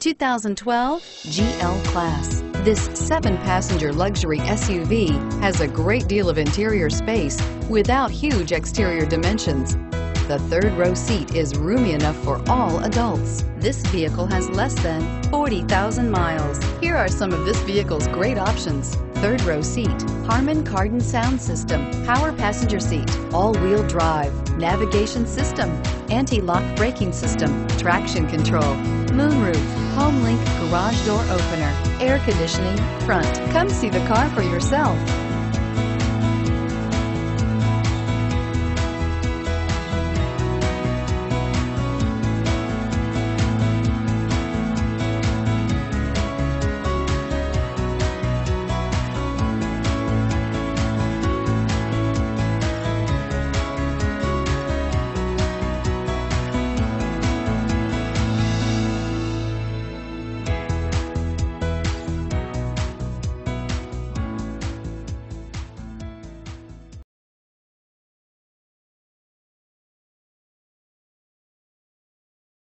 2012 GL Class. This 7-passenger luxury SUV has a great deal of interior space without huge exterior dimensions. The third-row seat is roomy enough for all adults. This vehicle has less than 40,000 miles. Here are some of this vehicle's great options: third-row seat, Harman Kardon sound system, power passenger seat, all-wheel drive, navigation system, anti-lock braking system, traction control, moonroof, HomeLink garage door opener, air conditioning, front. Come see the car for yourself.